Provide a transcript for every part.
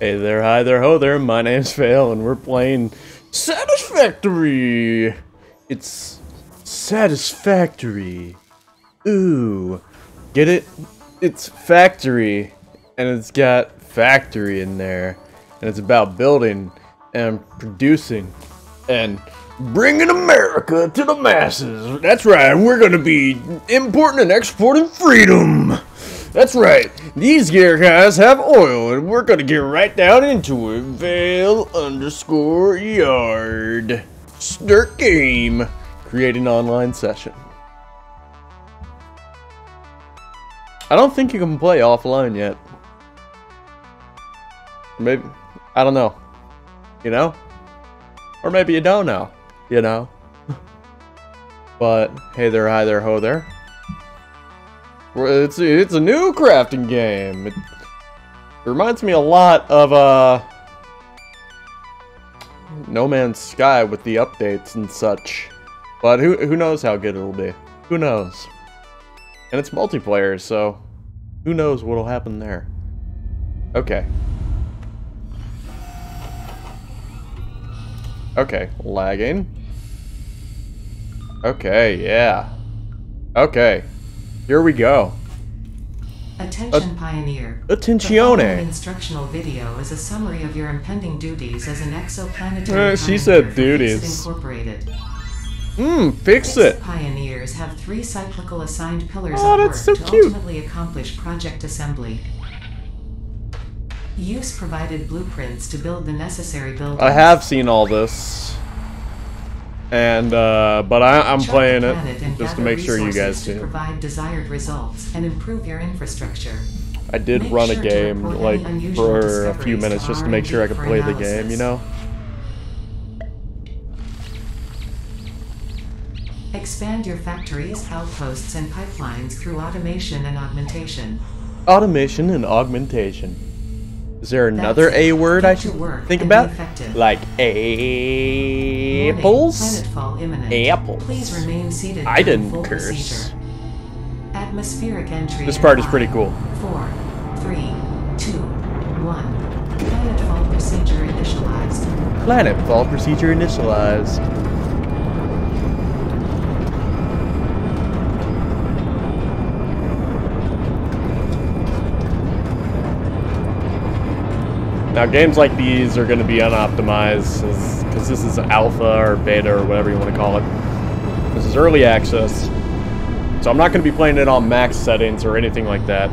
Hey there, hi there, ho there, my name's Fail, and we're playing Satisfactory! It's Satisfactory. Ooh. Get it? It's Factory, and it's got Factory in there, and it's about building, and producing, and bringing America to the masses. That's right, we're gonna be importing and exporting freedom! That's right, these gear guys have oil, and we're gonna get right down into it. Vale_yard. Start game. Create an online session. I don't think you can play offline yet. Maybe, I don't know. You know? Or maybe you don't know. You know? But, hey there, hi there, ho there. It's a new crafting game. It reminds me a lot of No Man's Sky with the updates and such. But who knows how good it'll be? Who knows? And it's multiplayer, so who knows what'll happen there. Okay. Okay, lagging. Okay, yeah. Okay. Here we go. Attention, Pioneer. Attenzione. The instructional video is a summary of your impending duties as an exoplanetary. She said duties. Fixit Incorporated. Fixit. Pioneers have 3 cyclical assigned pillars of work so to ultimately accomplish project assembly. Use provided blueprints to build the necessary buildings. I have seen all this. And but I'm playing it just to make sure you guys do. Provide desired results and improve your infrastructure. I did run a game like for a few minutes just to make sure I could play the game, you know. Expand your factories, outposts, and pipelines through automation and augmentation. Automation and augmentation. Is there another A word I should think about? Like apples? Apples. Please remain seated. I didn't curse. Atmospheric entry. This part is pretty cool. 4, 3, 2, 1. Planetfall procedure initialized. Planetfall procedure initialized. Now, games like these are going to be unoptimized because this is alpha or beta or whatever you want to call it. This is early access, so I'm not going to be playing it on max settings or anything like that.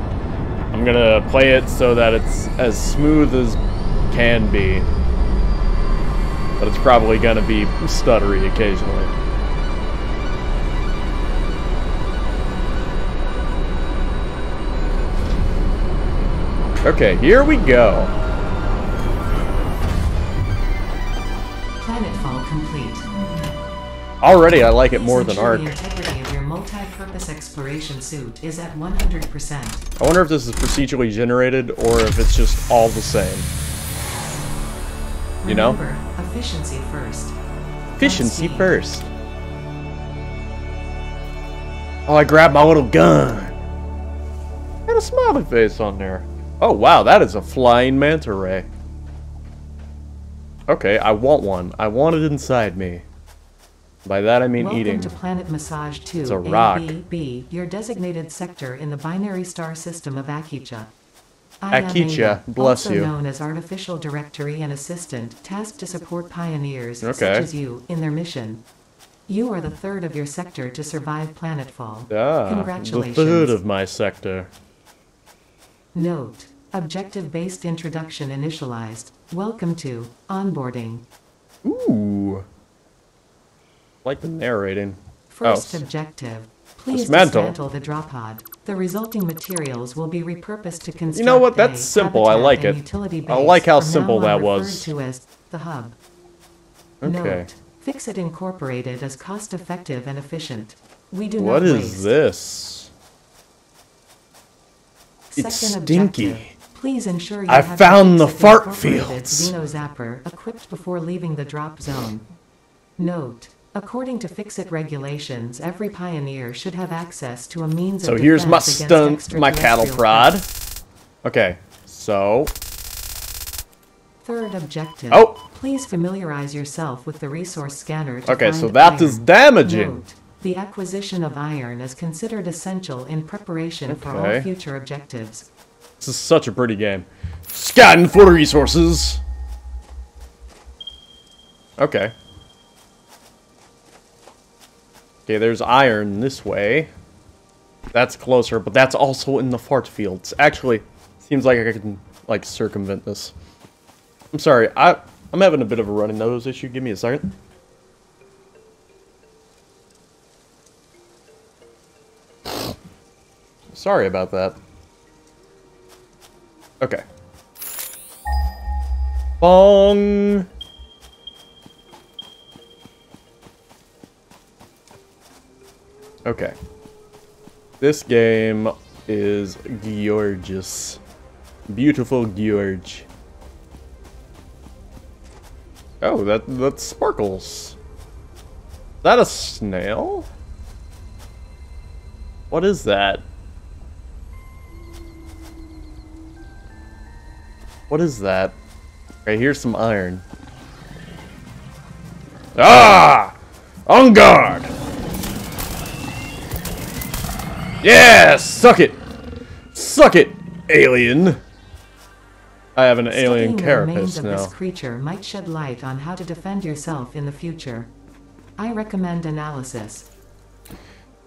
I'm going to play it so that it's as smooth as can be, but it's probably going to be stuttery occasionally. Okay, here we go. Planetfall complete. Already, I like it more than Ark. The integrity of your multi-purpose exploration suit is at 100%. I wonder if this is procedurally generated or if it's just all the same. You know? Remember, efficiency first. Efficiency first. Oh, I grabbed my little gun. Had a smiley face on there. Oh wow, that is a flying manta ray. Okay, I want one. I want it inside me. By that I mean eating. Welcome to Planet Massage 2. It's a rock. ABB, your designated sector in the binary star system of Akicha. Akicha, bless you. Also known as Artificial Directory and Assistant, tasked to support pioneers such as you in their mission. You are the third of your sector to survive planetfall. Congratulations. The third of my sector. Note. Objective-based introduction initialized. Welcome to onboarding. Ooh. Like the narrating. First objective. Please dismantle the drop pod. The resulting materials will be repurposed to construct. You know what? That's simple. I like it. I like how simple that was. To as the hub. Okay. Note, Fixit Incorporated as cost-effective and efficient. We do not waste. What is this? It's stinky. Please ensure you have found the fart fields. Xeno Zapper equipped before leaving the drop zone. Note, according to Fixit regulations, every pioneer should have access to a means of defense. So here's my stunt, my cattle prod. Okay, so Third objective. Oh. Please familiarize yourself with the resource scanner to find so that iron. Is damaging. Note, the acquisition of iron is considered essential in preparation for all future objectives. This is such a pretty game. Scan for resources. Okay. Okay, there's iron this way. That's closer, but that's also in the fart fields. Actually, seems like I can, like, circumvent this. I'm sorry, I'm having a bit of a running nose issue. Give me a second. Sorry about that. Okay. Bong! Okay. This game is gorgeous. Beautiful George. Oh, that sparkles. Is that a snail? What is that? What is that? Okay, here's some iron. Ah! On guard! Yeah! Suck it! Suck it, alien! I have an alien carapace now. Studying the remains of this creature might shed light on how to defend yourself in the future. I recommend analysis.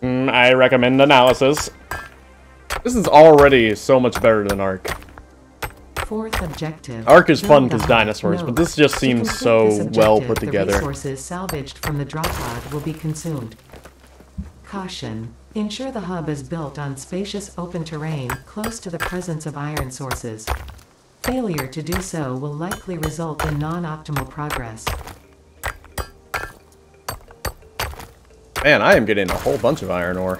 I recommend analysis. This is already so much better than Ark. Fourth objective. Ark is fun because dinosaurs, but this just seems so well put together. The resources salvaged from the drop pod will be consumed. Caution. Ensure the hub is built on spacious open terrain close to the presence of iron sources. Failure to do so will likely result in non-optimal progress. Man, I am getting a whole bunch of iron ore.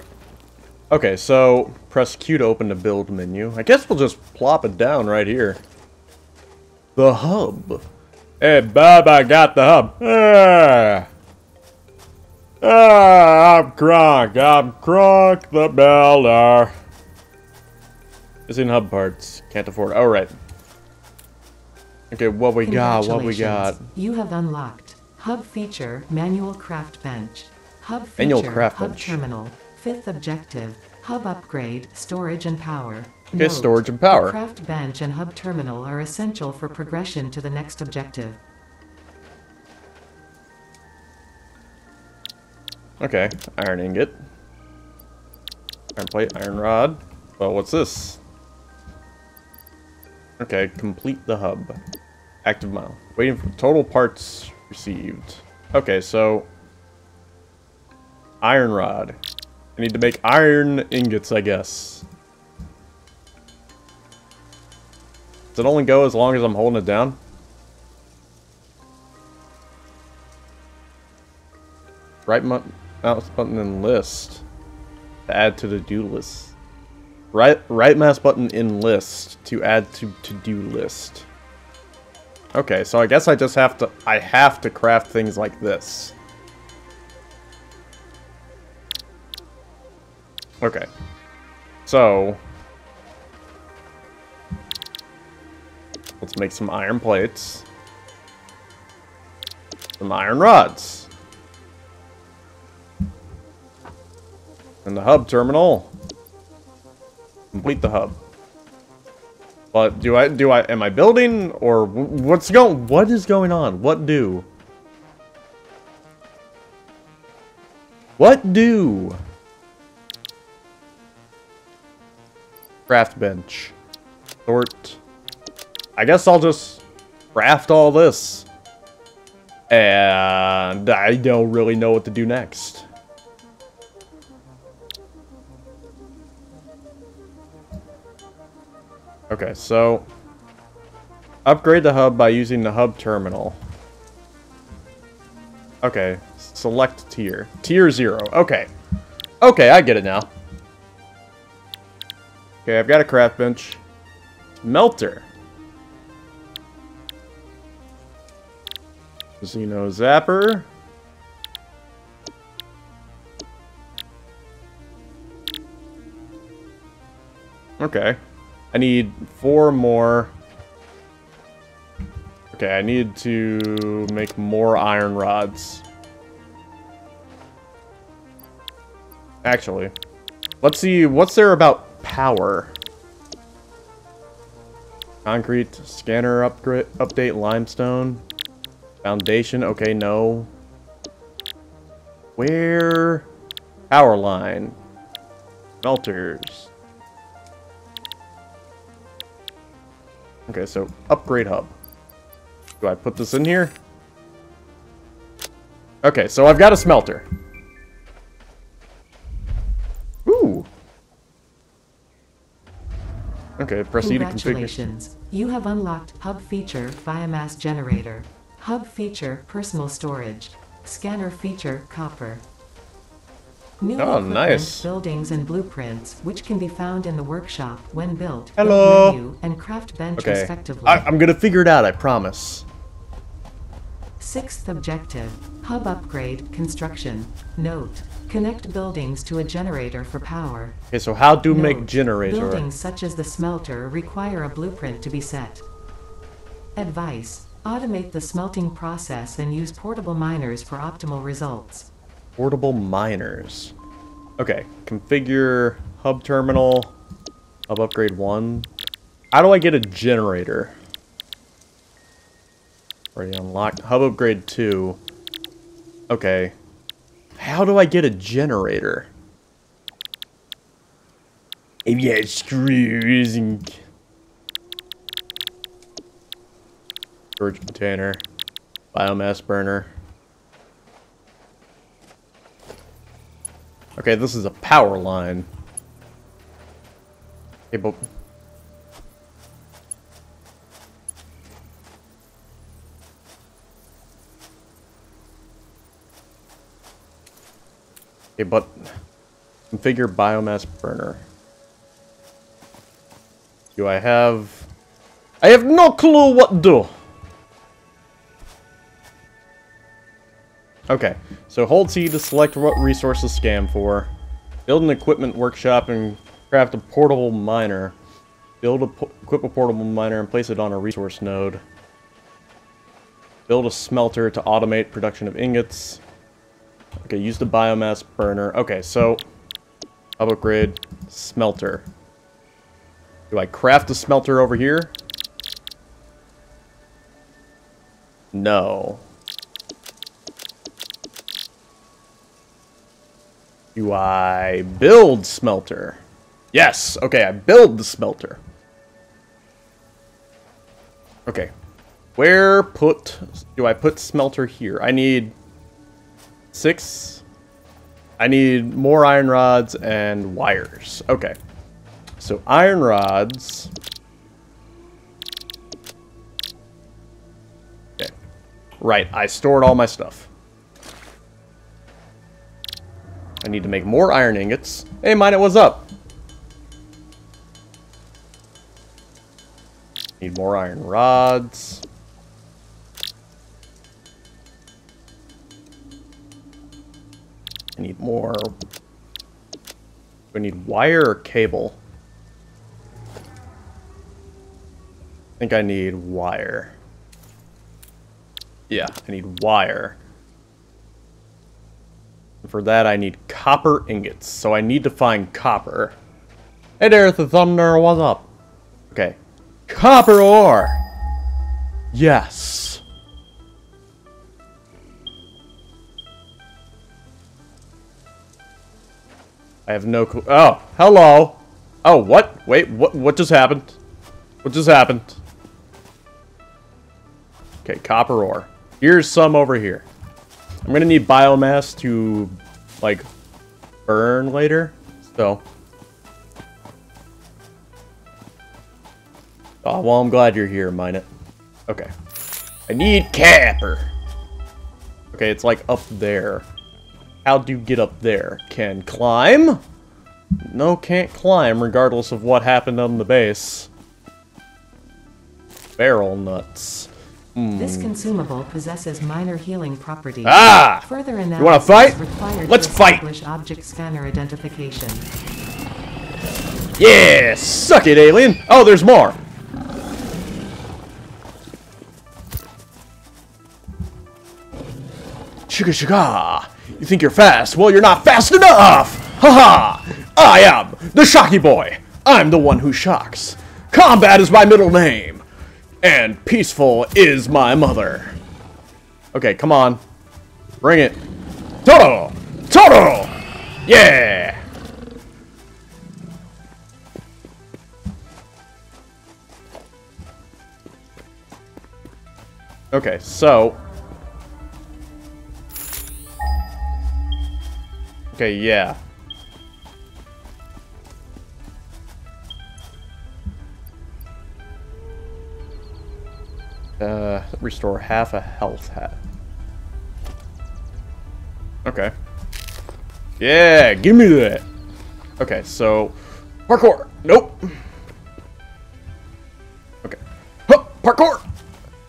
Okay, so press Q to open the build menu. I guess we'll just plop it down right here. The hub. Hey, Bob, I got the hub. I'm Kronk the Builder. It's in hub parts. Can't afford. All right. Okay, what we got, what we got. You have unlocked hub feature, manual craft bench, hub feature, hub terminal, fifth objective, hub upgrade, storage and power. Okay, storage and power. Craft bench and hub terminal are essential for progression to the next objective. Okay, iron ingot. Iron plate, iron rod. Well, what's this? Okay, complete the hub. Active mile. Waiting for total parts received. Okay, so... iron rod. I need to make iron ingots, I guess. Does it only go as long as I'm holding it down? Right mouse button and list. To add to the do list. Right mouse button in list to add to to-do list. Okay, so I guess I just have to craft things like this. Okay. So let's make some iron plates. Some iron rods. And the hub terminal. Complete the hub. But do I am I building or what is going on? What do? Craft bench. Sort. I guess I'll just craft all this. And I don't really know what to do next. Okay, so upgrade the hub by using the hub terminal. Okay, select tier. Tier 0. Okay. Okay, I get it now. Okay, I've got a craft bench. Melter. Xeno Zapper. Okay. I need 4 more. Okay, I need to make more iron rods. Actually, let's see what's there about power. Concrete, scanner upgrade, update, limestone, foundation. Okay, no. Where? Power line, melters. Okay, so upgrade hub. Do I put this in here? Okay, so I've got a smelter. Ooh. Okay, proceed to configure. Congratulations. You have unlocked hub feature, biomass generator. Hub feature, personal storage. Scanner feature, copper. New equipment, nice. Buildings and blueprints, which can be found in the workshop when built. Hello. Menu and craft bench, okay. Respectively. I'm gonna figure it out, I promise. Sixth objective, hub upgrade construction. Note, connect buildings to a generator for power. Okay, so how do you make generator? Buildings such as the smelter require a blueprint to be set. Advice, automate the smelting process and use portable miners for optimal results. Portable miners. Okay, configure hub terminal, hub upgrade 1. How do I get a generator? Already unlocked. Hub upgrade 2. Okay. How do I get a generator? If you had screws and... Storage container. Biomass burner. Okay, this is a power line. Okay, but... Okay, but... Configure biomass burner. Do I have... I have no clue what to do! Okay, so hold C to select what resources scan for. Build an equipment workshop and craft a portable miner. Equip a portable miner and place it on a resource node. Build a smelter to automate production of ingots. Okay, use the biomass burner. Okay, so hub upgrade, smelter. Do I craft a smelter over here? No. Do I build smelter? Yes! Okay, I build the smelter. Okay. Where do I put smelter here? I need 6. I need more iron rods and wires. Okay. So iron rods. Okay. Right, I stored all my stuff. I need to make more iron ingots. Hey, mine, it was up. Need more iron rods. I need more. Do I need wire or cable? I think I need wire. Yeah, I need wire. For that, I need copper ingots, so I need to find copper. Hey there, the thunder, what's up? Okay. Copper ore! Yes! I have no clue. Oh, hello! Oh, what? Wait, what just happened? What just happened? Okay, copper ore. Here's some over here. I'm gonna need biomass to, like, burn later, so. Oh, well, I'm glad you're here, Minot. Okay. I need copper! Okay, it's, like, up there. How do you get up there? Can climb? No, can't climb, regardless of what happened on the base. Barrel nuts. This consumable possesses minor healing properties. Ah! Further analysis, you want to fight? Let's fight! Object scanner identification. Yeah! Suck it, alien! Oh, there's more! Shika shika! You think you're fast? Well, you're not fast enough! Haha! I am the Shocky Boy! I'm the one who shocks. Combat is my middle name! And peaceful is my mother. Okay, come on. Bring it. Toto! Toto! Yeah! Okay, so... okay, yeah. Restore half a health hat. Okay. Yeah, give me that. Okay, so... parkour! Nope! Okay. Hup! Parkour!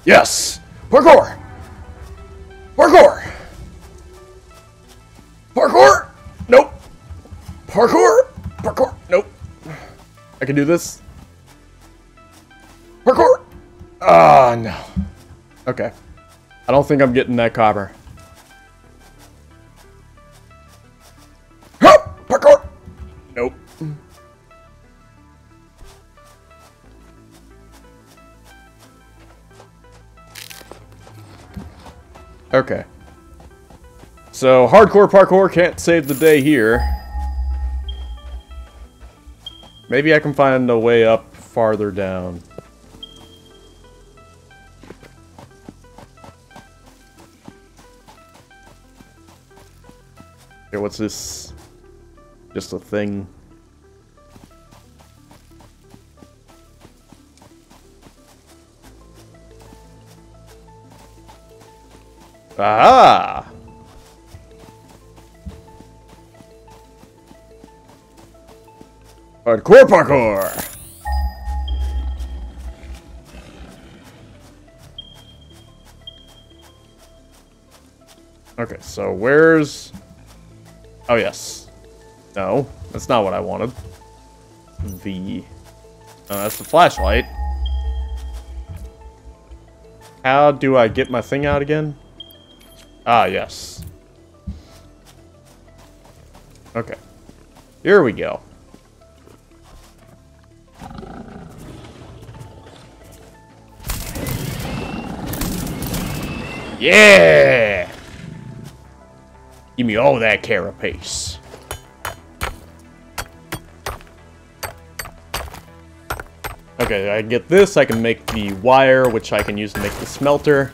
Yes! Parkour! Parkour! Parkour! Nope. Parkour. Parkour. Nope. I can do this. Parkour. Ah, no. Okay. I don't think I'm getting that copper. Hup! Parkour. Nope. Okay. So, hardcore parkour can't save the day here. Maybe I can find a way up farther down. Okay, what's this? Just a thing. Aha! Hardcore parkour! Okay, so where's... oh, yes. No, that's not what I wanted. The... no, that's the flashlight. How do I get my thing out again? Ah, yes. Okay. Here we go. Yeah! Give me all that carapace. Okay, I get this. I can make the wire, which I can use to make the smelter.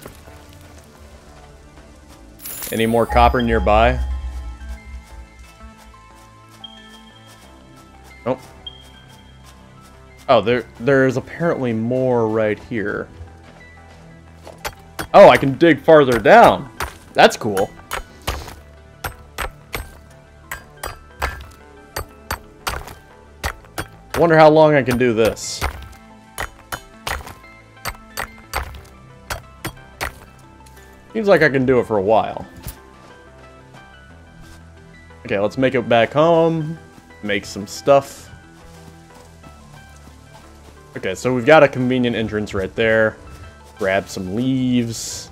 Any more copper nearby? Nope. Oh, there's apparently more right here. Oh, I can dig farther down. That's cool. Wonder how long I can do this. Seems like I can do it for a while. Okay, let's make it back home. Make some stuff. Okay, so we've got a convenient entrance right there. Grab some leaves.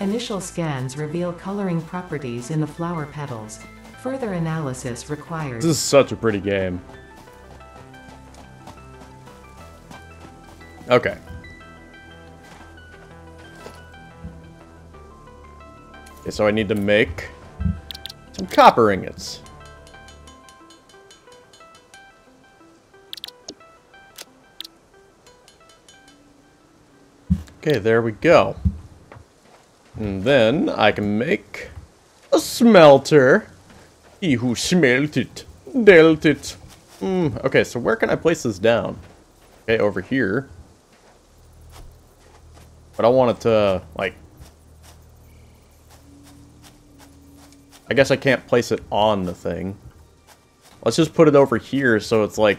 Initial scans reveal coloring properties in the flower petals. Further analysis required. This is such a pretty game. Okay. Okay, so I need to make some copper ingots. Okay, there we go. And then I can make a smelter. He who smelt it, dealt it. Okay, so where can I place this down? Okay, over here. But I want it to, like... I guess I can't place it on the thing. Let's just put it over here so it's like...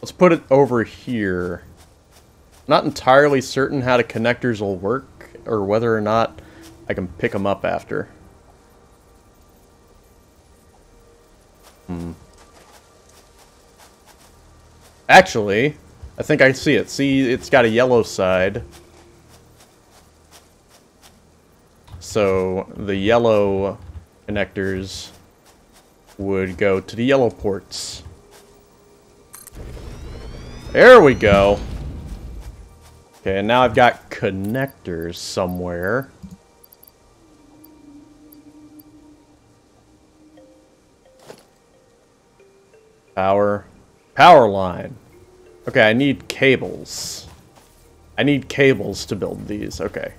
let's put it over here. Not entirely certain how the connectors will work or whether or not I can pick them up after. Actually, I I think I see it. See, it's got a yellow side. So the yellow connectors would go to the yellow ports. There we go. Okay, and now I've got connectors somewhere. Power. Power line. Okay, I need cables. I need cables to build these. Okay.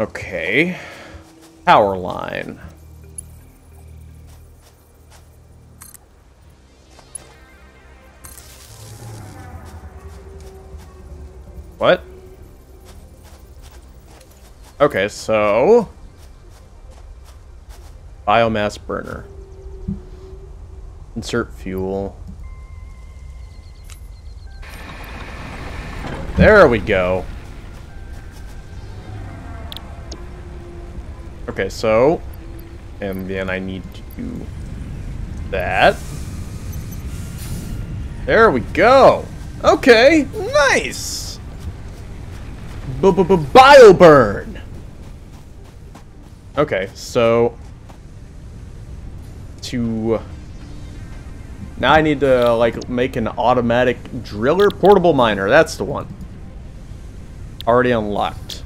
Okay. Power line. What? Okay, so... biomass burner. Insert fuel. There we go. Okay, so... and then I need to do that. There we go! Okay, nice! Bioburn! Okay, so... to... now I need to, like, make an automatic driller portable miner. That's the one. Already unlocked.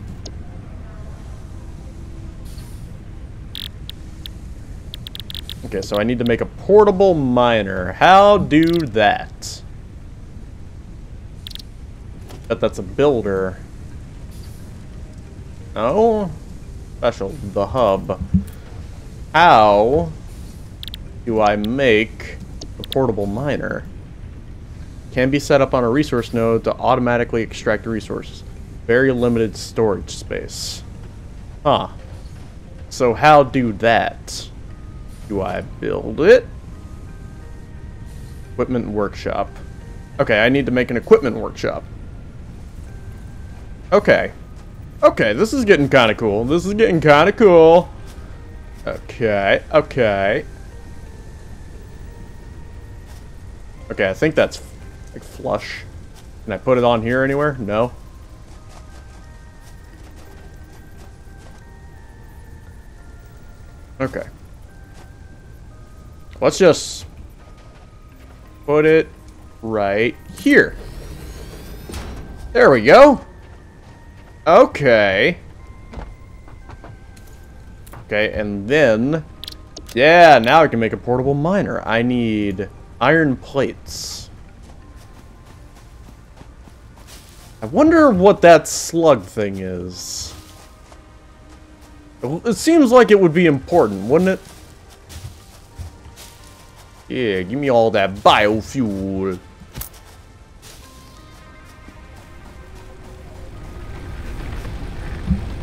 Okay, so I need to make a portable miner. How do that? Bet that's a builder. Oh, special. The hub. How do I make a portable miner? Can be set up on a resource node to automatically extract resources. Very limited storage space. Huh. So how do that? Do I build it? Equipment workshop. Okay, I need to make an equipment workshop. Okay. Okay, this is getting kind of cool. This is getting kind of cool. Okay, okay. Okay, I think that's like flush. Can I put it on here anywhere? No. Okay. Let's just put it right here. There we go. Okay. Okay, and then... yeah, now I can make a portable miner. I need... iron plates. I wonder what that slug thing is. It seems like it would be important, wouldn't it? Yeah, give me all that biofuel.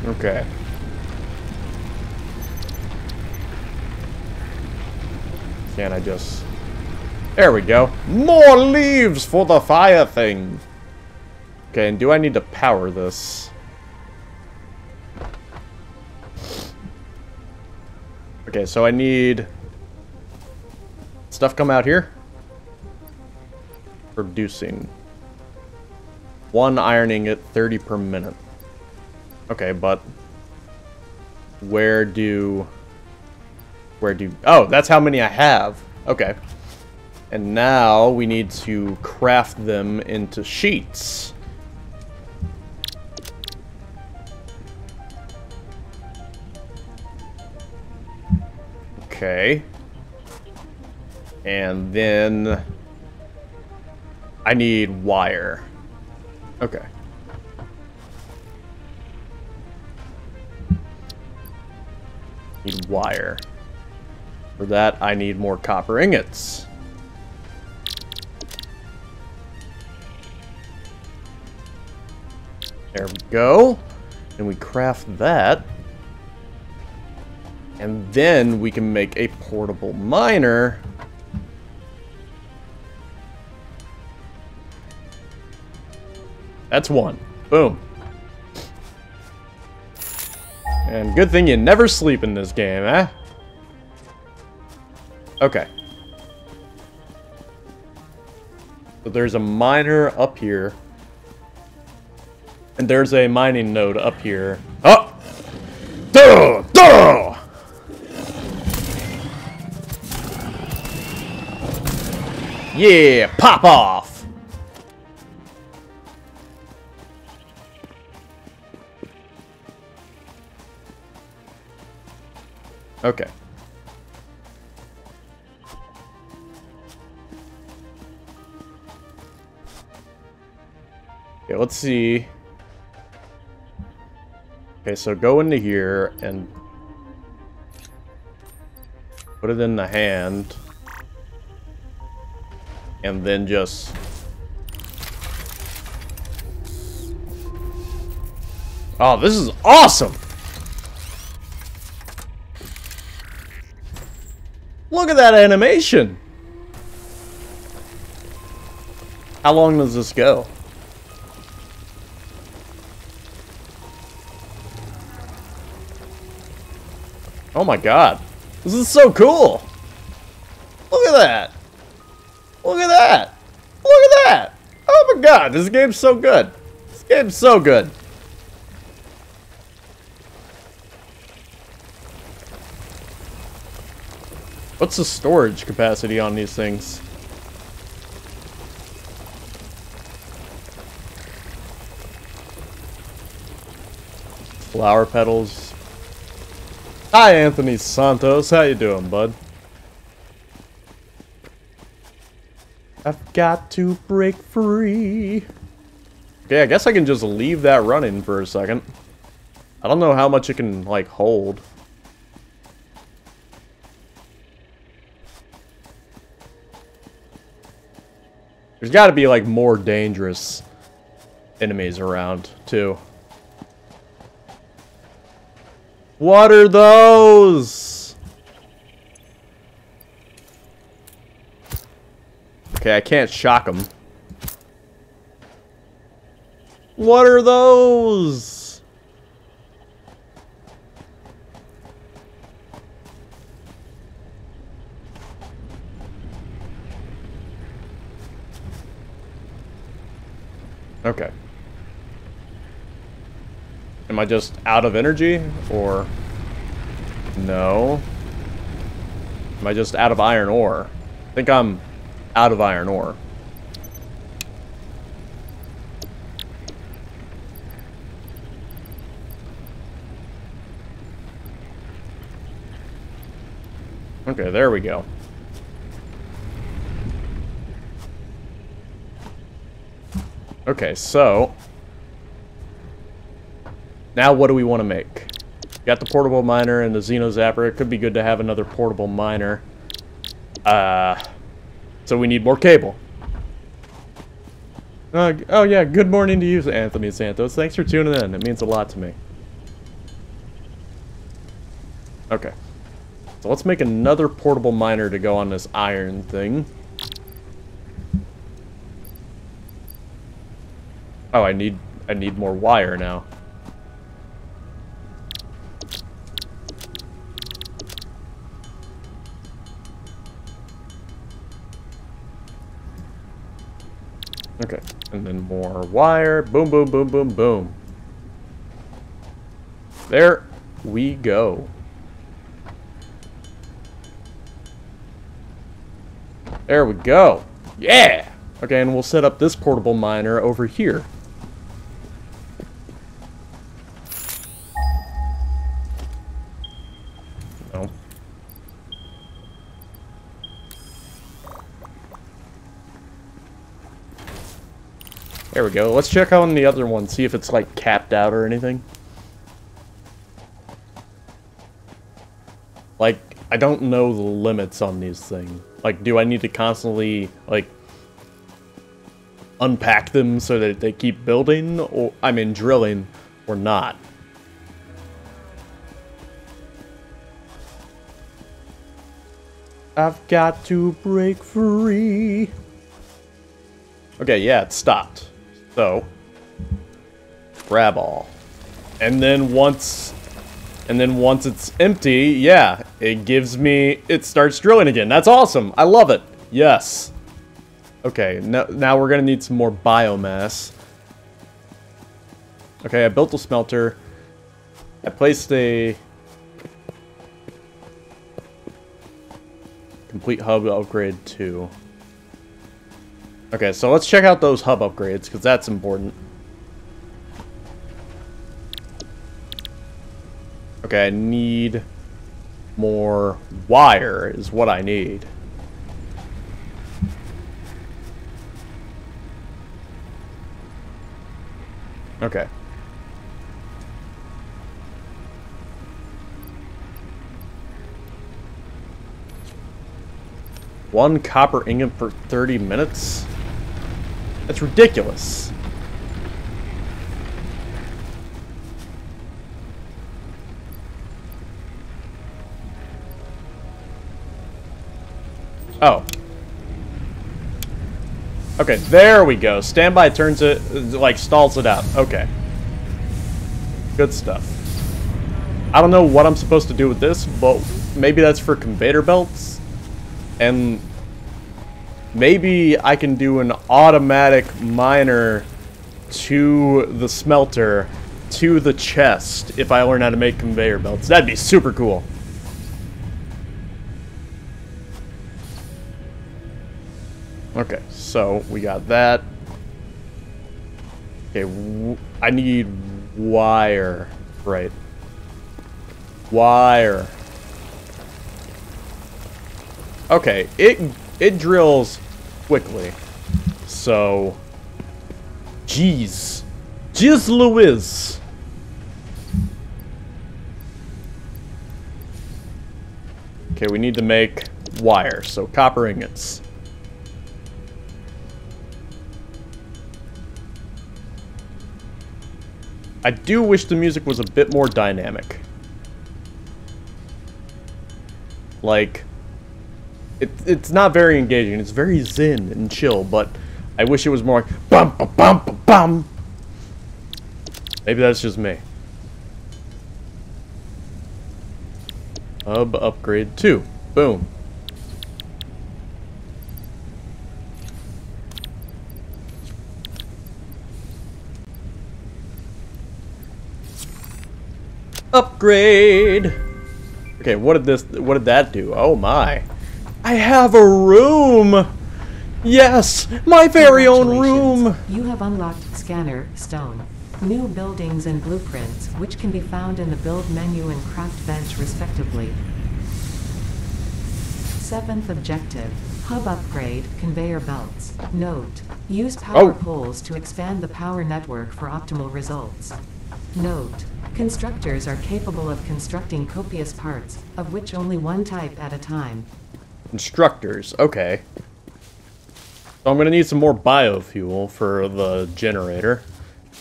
Okay. Can't I just... there we go. More leaves for the fire thing. Okay, and do I need to power this? Okay, so I need... stuff come out here. Producing. One ironing at 30 per minute. Okay, but... where do... where do... oh, that's how many I have. Okay. And now we need to craft them into sheets. Okay. And then I need wire. Okay. Need wire. For that, I need more copper ingots. There we go. And we craft that. And then we can make a portable miner. That's one. Boom. And good thing you never sleep in this game, eh? Okay. So there's a miner up here. And there's a mining node up here. Oh! Duh! Duh! Yeah! Pop off! Okay. Okay, let's see. Okay, so go into here and put it in the hand. And then just... Oh, this is awesome! Look at that animation! How long does this go? Oh my god. This is so cool. Look at that. Look at that. Look at that. Oh my god, this game's so good. This game's so good. What's the storage capacity on these things? Flower petals. Hi, Anthony Santos. How you doing, bud? I've got to break free. Okay, I guess I can just leave that running for a second. I don't know how much it can, like, hold. There's got to be, like, more dangerous enemies around, too. What are those? Okay, I can't shock them. What are those? Okay. Am I just out of energy, or no? Am I just out of iron ore? I think I'm out of iron ore. Okay, there we go. Okay, so... Now what do we want to make? Got the portable miner and the Xeno Zapper. It could be good to have another portable miner. So we need more cable. Oh yeah, good morning to you, Anthony Santos. Thanks for tuning in. It means a lot to me. Okay. So let's make another portable miner to go on this iron thing. Oh, I need more wire now. Okay, and then more wire. Boom, boom, boom, boom, boom. There we go. There we go. Yeah! Okay, and we'll set up this portable miner over here. No. There we go. Let's check on the other one, see if it's, like, capped out or anything. Like, I don't know the limits on these things. Like, do I need to constantly, like, unpack them so that they keep building, or, I mean, drilling, or not? I've got to break free. Okay, yeah, it stopped. So, grab all. And then once And then once it's empty, yeah, it gives me, it starts drilling again. That's awesome. I love it. Yes. Okay, now we're going to need some more biomass. Okay, I built a smelter. I placed a complete hub upgrade 2. Okay, so let's check out those hub upgrades, because that's important. Okay, I need more wire is what I need. Okay. One copper ingot for 30 minutes? That's ridiculous. Oh. Okay, there we go. Standby turns it, like, stalls it out. Okay. Good stuff. I don't know what I'm supposed to do with this, but maybe that's for conveyor belts. And maybe I can do an automatic miner to the smelter, to the chest, if I learn how to make conveyor belts. That'd be super cool. Okay, so we got that. Okay, I need wire. Right. Wire. Okay, it drills quickly. So, jeez. Jeez Louise. Okay, we need to make wire, so copper ingots. I do wish the music was a bit more dynamic. Like, it's not very engaging. It's very zen and chill, but I wish it was more like bum ba bum ba bum. Maybe that's just me. Hub upgrade 2. Boom. Upgrade. Okay, what did that do? Oh my. I have a room. Yes, my very own room. You have unlocked scanner stone. New buildings and blueprints, which can be found in the build menu and craft bench respectively. 7th objective, hub upgrade, conveyor belts. Note, use power poles to expand the power network for optimal results. Note, constructors are capable of constructing copious parts, of which only one type at a time. Constructors, okay. So I'm gonna need some more biofuel for the generator.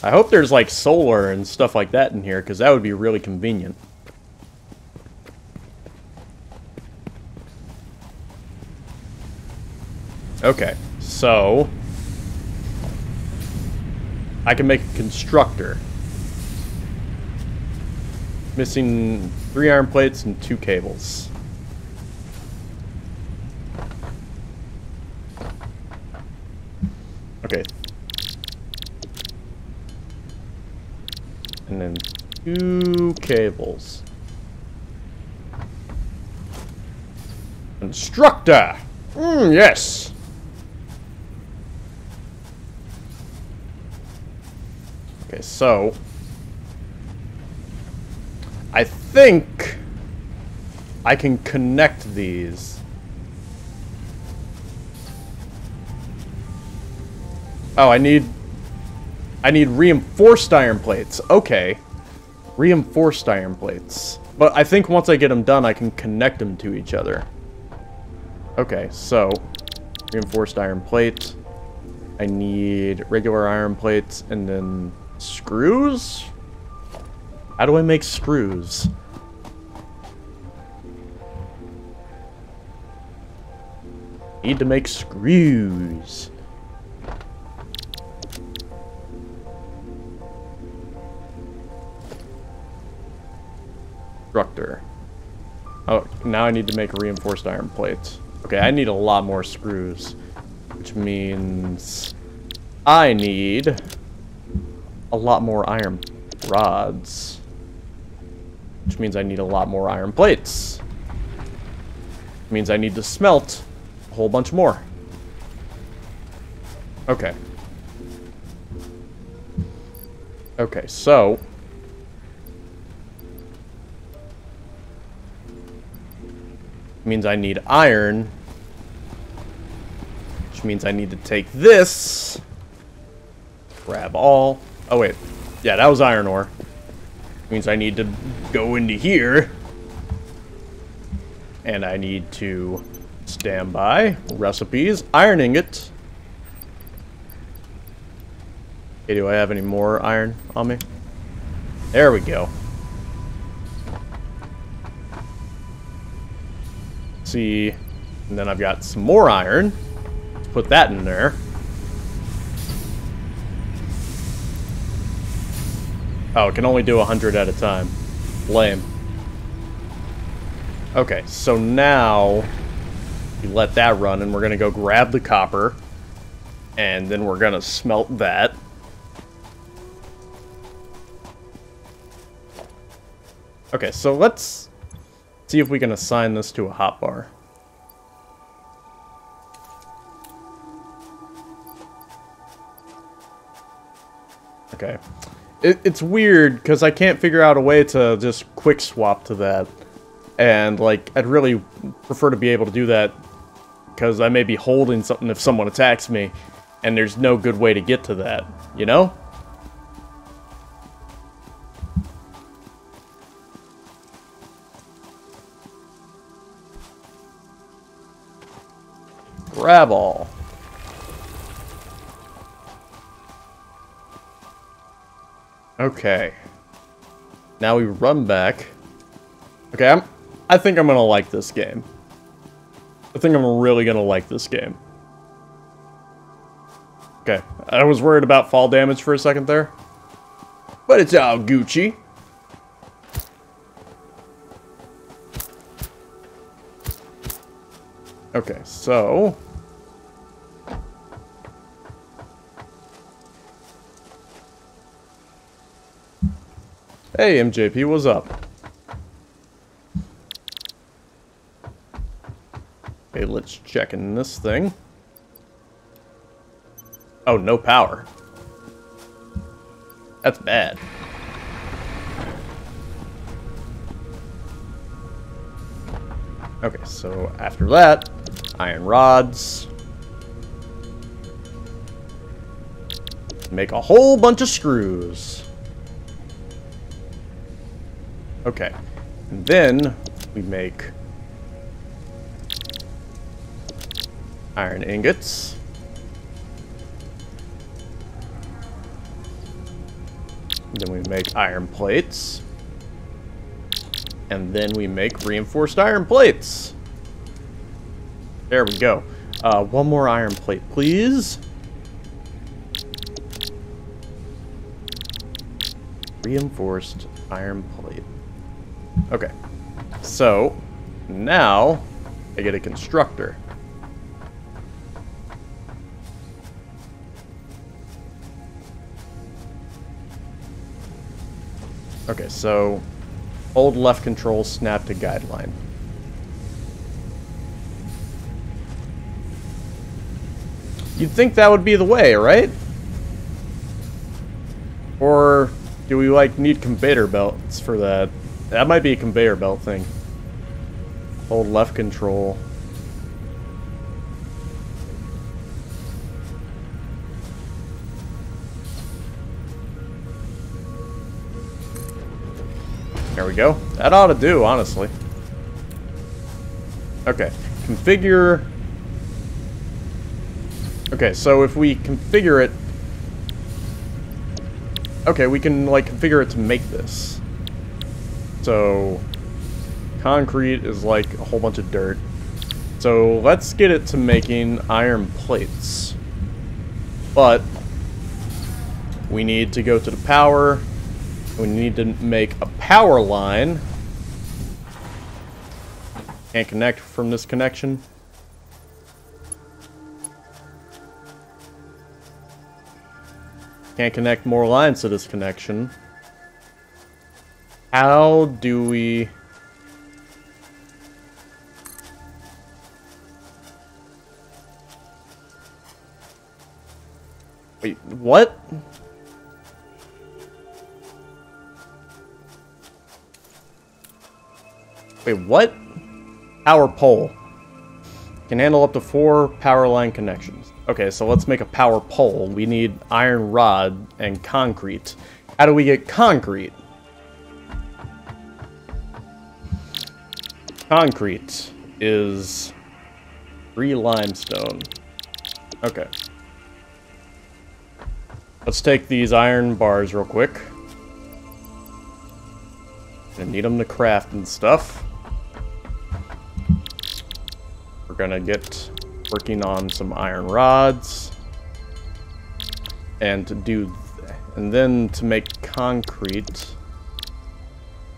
I hope there's like solar and stuff like that in here, because that would be really convenient. Okay, so I can make a constructor. Missing 3 iron plates and 2 cables. Okay. And then 2 cables. Constructor! Yes! Okay, so I think I can connect these. Oh, I need reinforced iron plates. Okay. Reinforced iron plates. But I think once I get them done, I can connect them to each other. Okay, so reinforced iron plates. I need regular iron plates and then screws? How do I make screws? Need to make screws. conductor. Oh, now I need to make reinforced iron plates. Okay, I need a lot more screws, which means I need a lot more iron rods, which means I need a lot more iron plates. It means I need to smelt a whole bunch more. Okay. Okay, so means I need iron, which means I need to take this, grab all. Oh wait, yeah, that was iron ore. It means I need to go into here, and I need to stand by recipes, iron ingot. Okay, do I have any more iron on me? There we go. See, and then I've got some more iron. Let's put that in there. Oh, it can only do 100 at a time. Lame. Okay, so now we let that run, and we're gonna go grab the copper, and then we're gonna smelt that. Okay, so let's see if we can assign this to a hotbar. Okay. It's weird, because I can't figure out a way to just quick swap to that. And, like, I'd really prefer to be able to do that, because I may be holding something if someone attacks me, and there's no good way to get to that, you know? Grab all. Okay. Now we run back. Okay, I think I'm gonna like this game. I think I'm really gonna like this game. Okay, I was worried about fall damage for a second there, but it's all Gucci. Okay, so hey, MJP, what's up? Okay, let's check in this thing. Oh, no power. That's bad. Okay, so after that, iron rods. Make a whole bunch of screws. Okay, and then we make iron ingots. Then we make iron plates. And then we make reinforced iron plates. There we go. One more iron plate, please. Reinforced iron plate. Okay, so now I get a constructor. Okay, so hold left control, snap to guideline. You'd think that would be the way, right? Or do we, like, need conveyor belts for that? That might be a conveyor belt thing. Hold left control. There we go. That ought to do, honestly. Okay. Configure. Okay, so if we configure it. Okay, we can, like, configure it to make this. So concrete is like a whole bunch of dirt. So let's get it to making iron plates. But we need to go to the power. We need to make a power line Can't connect from this connection. Can't connect more lines to this connection. How do we... Wait, what? Wait, what? Power pole. Can handle up to 4 power line connections. Okay, so let's make a power pole. We need iron rod and concrete. How do we get concrete? Concrete is 3 limestone. Okay. Let's take these iron bars real quick. I need them to craft and stuff. We're gonna get working on some iron rods. And to do... and then to make concrete,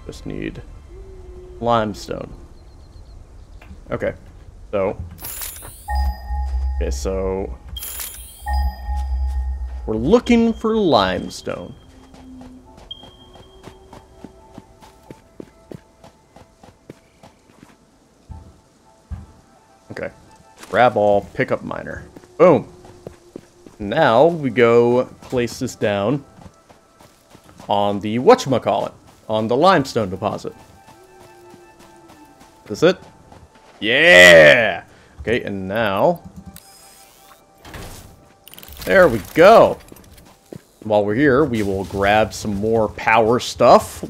just need limestone. Okay, so... okay, so... we're looking for limestone. Okay. Grab all, pick up miner. Boom. Now we go place this down on the whatchamacallit, on the limestone deposit. That's it? Yeah! Okay, and now... there we go. While we're here, we will grab some more power stuff.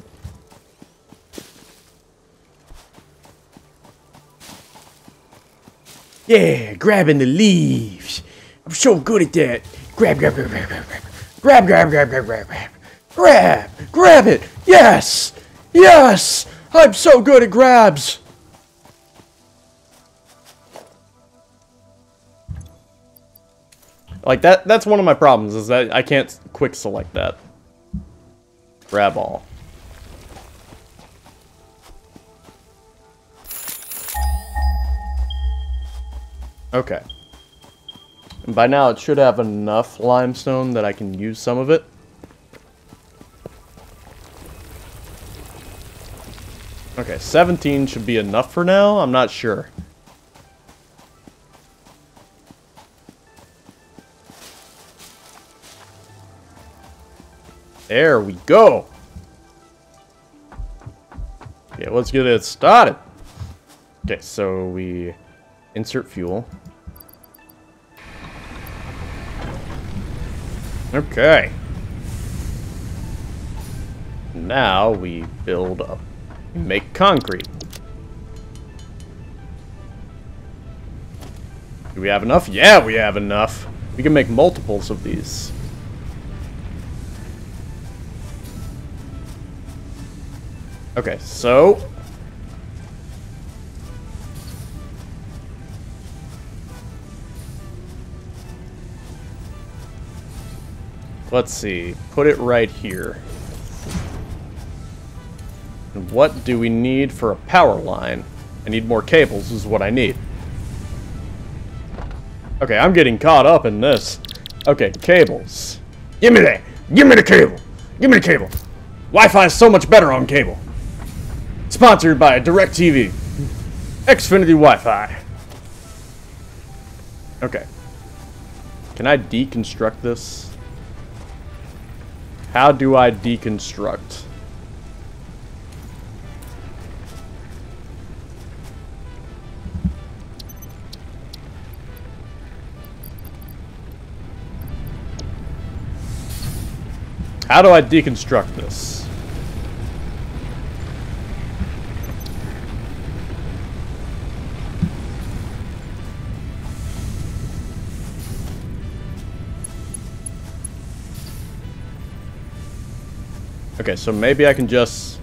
Yeah, grabbing the leaves. I'm so good at that. Grab, grab, grab, grab, grab, grab, grab, grab, grab, grab, grab, grab, grab it. Yes, yes. I'm so good at grabs. Like, that's one of my problems, is that I can't quick select that. Grab all. Okay. And by now, it should have enough limestone that I can use some of it. Okay, 17 should be enough for now. I'm not sure. There we go. Okay, let's get it started. Okay, so we insert fuel. Okay. Now we build up, make concrete. Do we have enough? Yeah, we have enough. We can make multiples of these. Okay, so... let's see. Put it right here. And what do we need for a power line? I need more cables is what I need. Okay, I'm getting caught up in this. Okay, cables. Give me that! Give me the cable! Give me the cable! Wi-Fi is so much better on cable. Sponsored by DirecTV. Xfinity Wi-Fi. Okay. Can I deconstruct this? How do I deconstruct? How do I deconstruct this? Okay, so maybe I can just...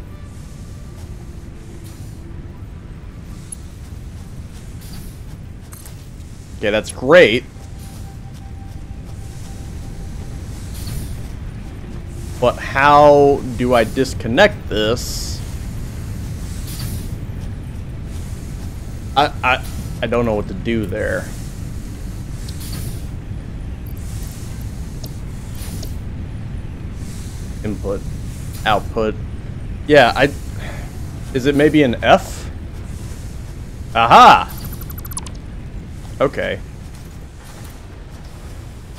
okay, that's great. But how do I disconnect this? I don't know what to do there. Input, output. Yeah, is it maybe an F? Aha! Okay.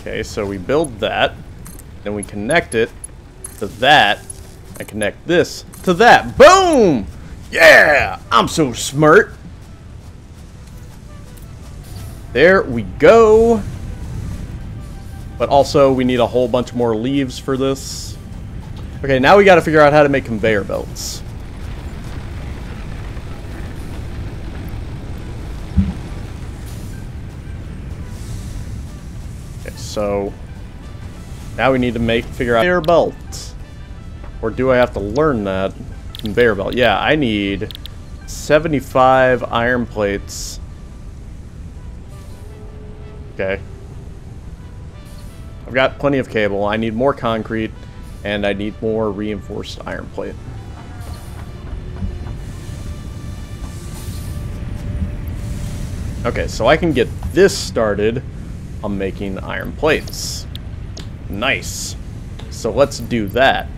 Okay, so we build that, then we connect it to that, and connect this to that. Boom! Yeah! I'm so smart! There we go! But also, we need a whole bunch more leaves for this. Okay, now we gotta figure out how to make conveyor belts. Okay, so now we need to figure out conveyor belt. Or do I have to learn that? Conveyor belt. Yeah, I need 75 iron plates. Okay. I've got plenty of cable. I need more concrete, and I need more reinforced iron plate. Okay, so I can get this started on making iron plates. Nice. So let's do that.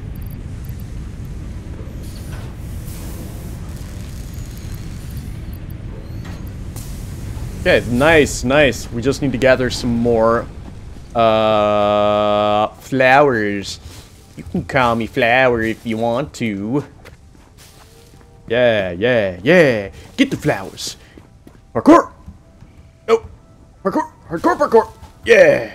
Okay, nice, nice. We just need to gather some more flowers. You can call me Flower if you want to. Yeah, yeah, yeah. Get the flowers. Parkour! Nope. Parkour, parkour, parkour. Yeah.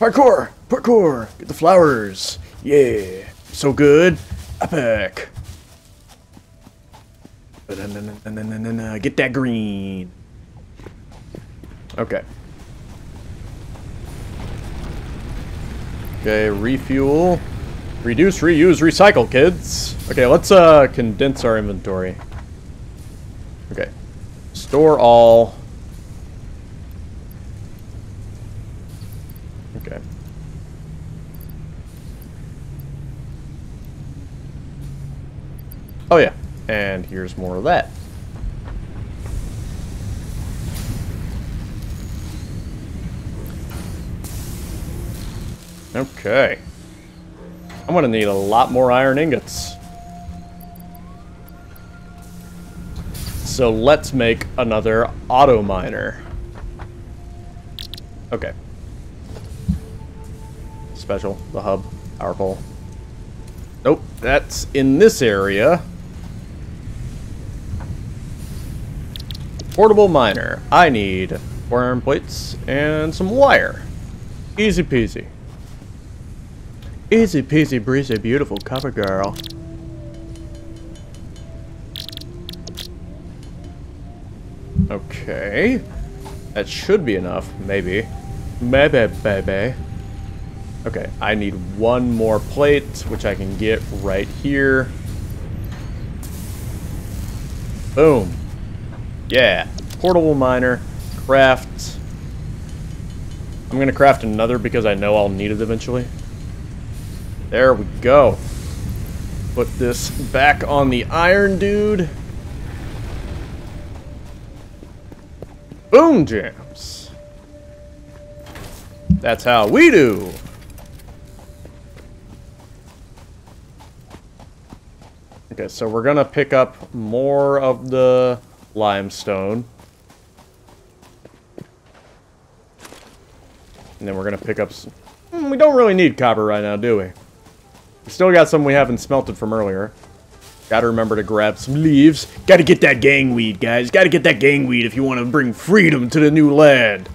Parkour, parkour. Get the flowers. Yeah. So good. Epic. Get that green. Okay. Okay, refuel. Reduce, reuse, recycle, kids. Okay, let's condense our inventory. Okay. Store all. Okay. Oh yeah, and here's more of that. Okay. I'm gonna need a lot more iron ingots. So let's make another auto miner. Okay. Special, the hub, power pole. Nope, that's in this area. Portable miner. I need 4 iron plates and some wire. Easy peasy. Easy peasy breezy beautiful cover girl. Okay. That should be enough, maybe. Maybe, baby. Okay, I need one more plate, which I can get right here. Boom. Yeah. Portable miner. Craft. I'm gonna craft another because I know I'll need it eventually. There we go. Put this back on the iron, dude. Boom jams. That's how we do. Okay, so we're gonna pick up more of the limestone. And then we're gonna pick up some... We don't really need copper right now, do we? We still got some we haven't smelted from earlier. Gotta remember to grab some leaves. Gotta get that gangweed, guys. Gotta get that gangweed if you want to bring freedom to the new land.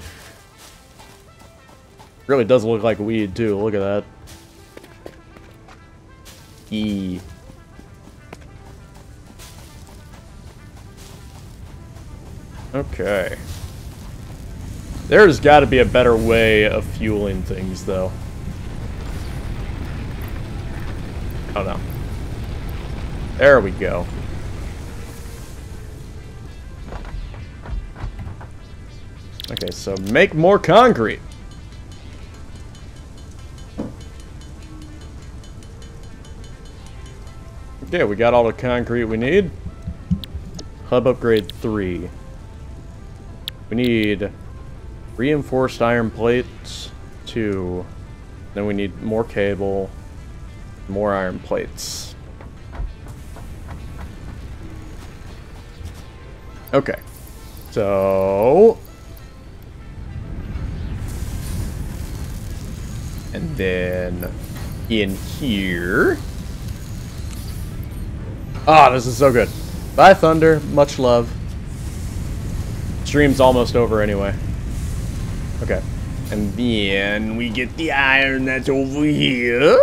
Really does look like weed, too. Look at that. E. Okay. There's gotta be a better way of fueling things, though. Oh no. There we go. Okay, so make more concrete. Okay, we got all the concrete we need. Hub upgrade 3. We need reinforced iron plates, 2. Then we need more cable, more iron plates. Okay. So... and then in here... ah, this is so good. Bye, Thunder. Much love. Stream's almost over anyway. Okay. And then we get the iron that's over here.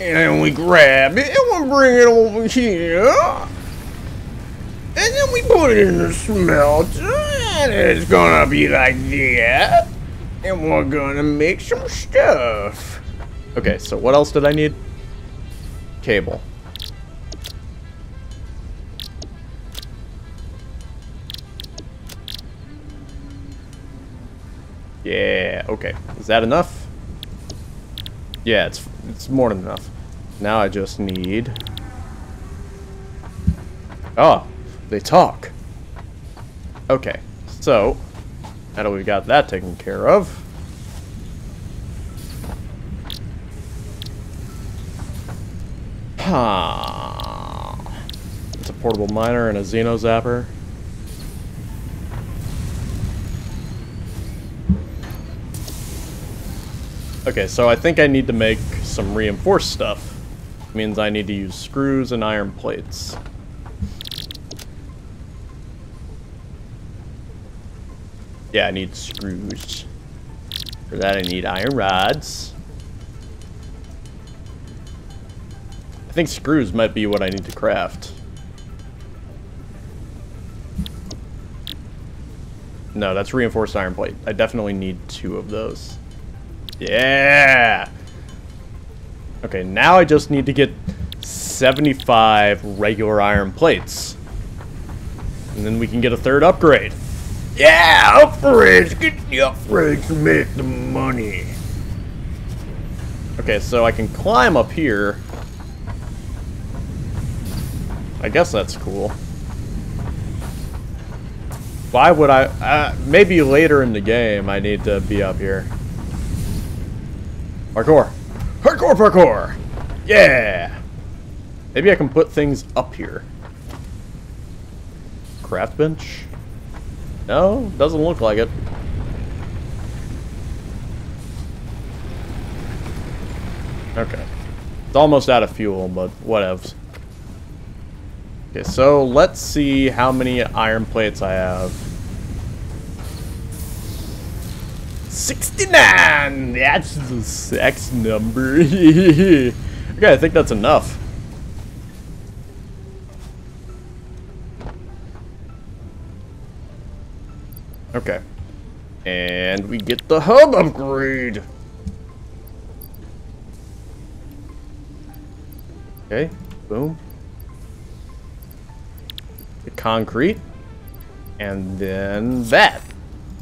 And we grab it and we bring it over here. And then we put it in the smelter. And it's gonna be like that. And we're gonna make some stuff. Okay, so what else did I need? Cable. Yeah, okay. Is that enough? Yeah, it's more than enough. Now I just need... oh, they talk. Okay, so now that we've got that taken care of... huh. It's a portable miner and a Xeno Zapper. Okay, so I think I need to make some reinforced stuff. It means I need to use screws and iron plates. Yeah, I need screws. For that I need iron rods. I think screws might be what I need to craft. No, that's reinforced iron plate. I definitely need 2 of those. Yeah! Okay, now I just need to get 75 regular iron plates. And then we can get a 3rd upgrade. Yeah! Upgrades! Get the upgrades to make the money. Okay, so I can climb up here. I guess that's cool. Why would I... maybe later in the game I need to be up here. Parkour! Parkour, parkour! Yeah! Maybe I can put things up here. Craft bench? No, doesn't look like it. Okay. It's almost out of fuel, but whatevs. Okay, so let's see how many iron plates I have. 69! That's the sex number. Okay, I think that's enough. Okay. And we get the hub upgrade! Okay, boom. The concrete. And then that.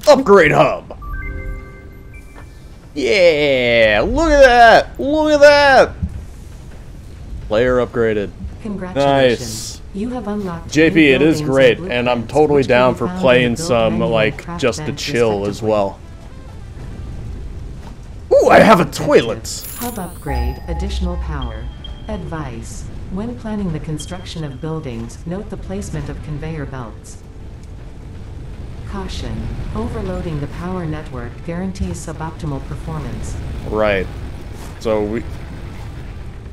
Upgrade hub! Yeah! Look at that! Look at that! Player upgraded. Congratulations. Nice. You have unlocked JP, it is great, and I'm totally down for playing some, like, just to chill as well. Ooh, I have a toilet! Hub upgrade, additional power. Advice. When planning the construction of buildings, note the placement of conveyor belts. Caution. Overloading the power network guarantees suboptimal performance. Right. So we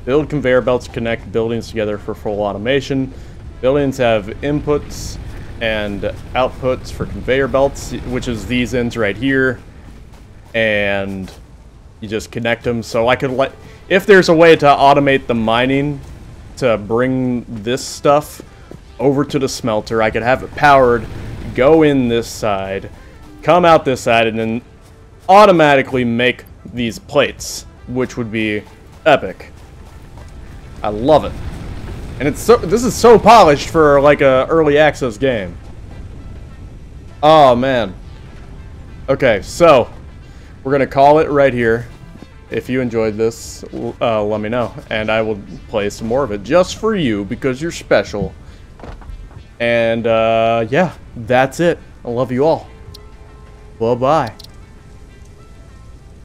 build conveyor belts, connect buildings together for full automation. Buildings have inputs and outputs for conveyor belts, which is these ends right here. And you just connect them. So I could let... if there's a way to automate the mining to bring this stuff over to the smelter, I could have it powered... go in this side, come out this side, and then automatically make these plates, which would be epic. I love it. And it's so, this is so polished for like a early access game. Oh man. Okay, so we're gonna call it right here. If you enjoyed this, let me know, and I will play some more of it just for you because you're special. And yeah, that's it. I love you all. Bye-bye.